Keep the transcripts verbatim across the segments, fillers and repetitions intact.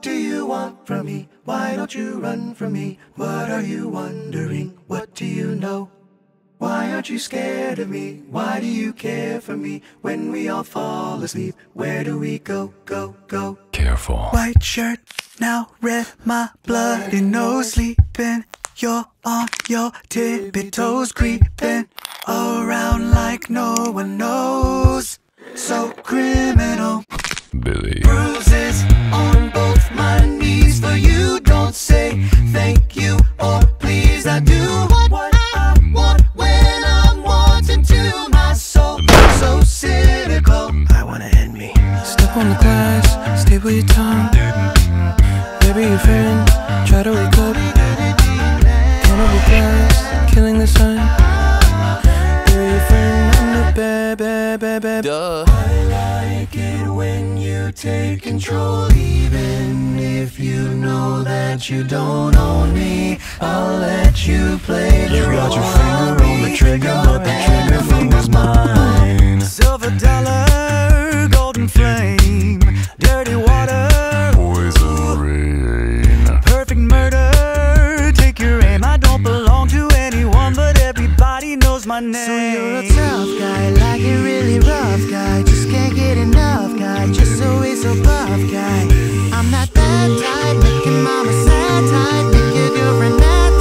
do you want from me? Why don't you run from me? What are you wondering? What do you know? Why aren't you scared of me? Why do you care for me? When we all fall asleep, where do we go, go, go? Careful. White shirt, now red, my blood and no sleeping. You're on your tippy toes, creeping around like no one knows. So criminal. Billy. Bruises on both my knees for you. Don't say thank you or please. I do what I want when I'm wanting to. My soul so cynical. I wanna end me. Step on the glass, stay with your tongue. Maybe your friend, try to wake up. Count over glass, killing the sun. Bury your friend under bed, bed, bed, bed. Duh. Take control, even if you know that you don't own me. I'll let you play the role. You got your finger on the trigger, but the trigger finger's mine. Silver dollar, golden flame, dirty water, poison rain, perfect murder, take your aim. I don't belong to anyone, but everybody knows my name. So you're a tough guy, like a really rough guy. Just can't get enough guy, just so buff guy. I'm not that type, making mama sad type, make your girlfriend that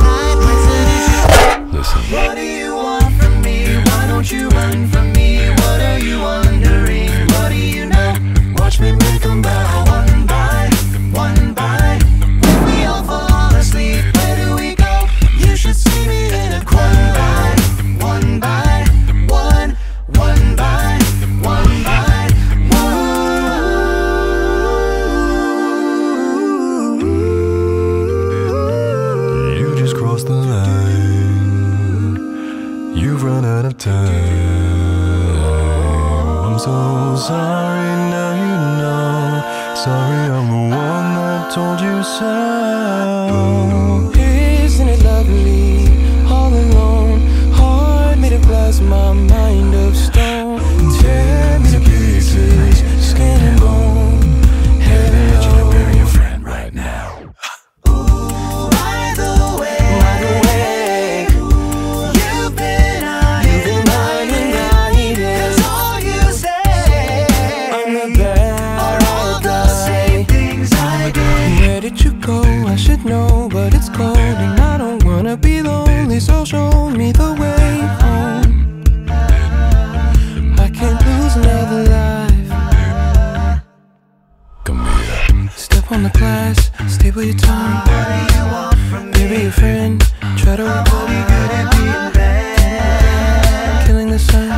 type. Listen. What do you want from me? Why don't you run from me? What are you wondering? What do you know? Watch me make them bow one by one by. When we all fall asleep, where do we go? You should see me in a corner by one by one, one by one by. The line, you've run out of time. I'm so sorry, now you know. Sorry, I'm the one that told you so. Isn't it lovely, all alone? Heart made of glass, my mind of stone. Tear me to pieces, skin and bone. Hey, I need you to bury your friend right now. No, but it's cold and I don't wanna be lonely, so show me the way home. I can't lose another life. Come here. Step on the glass, stay with your tongue. What do you want from me? Maybe your friend, try to recall me. Killing the sun. I'm a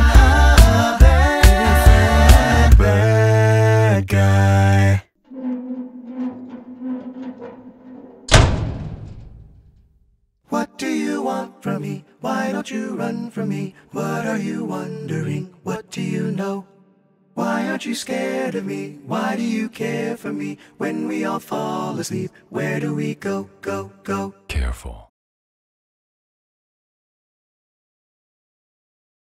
bad, bad guy. From me, why don't you run from me? What are you wondering? What do you know? Why aren't you scared of me? Why do you care for me? When we all fall asleep, where do we go, go, go? Careful.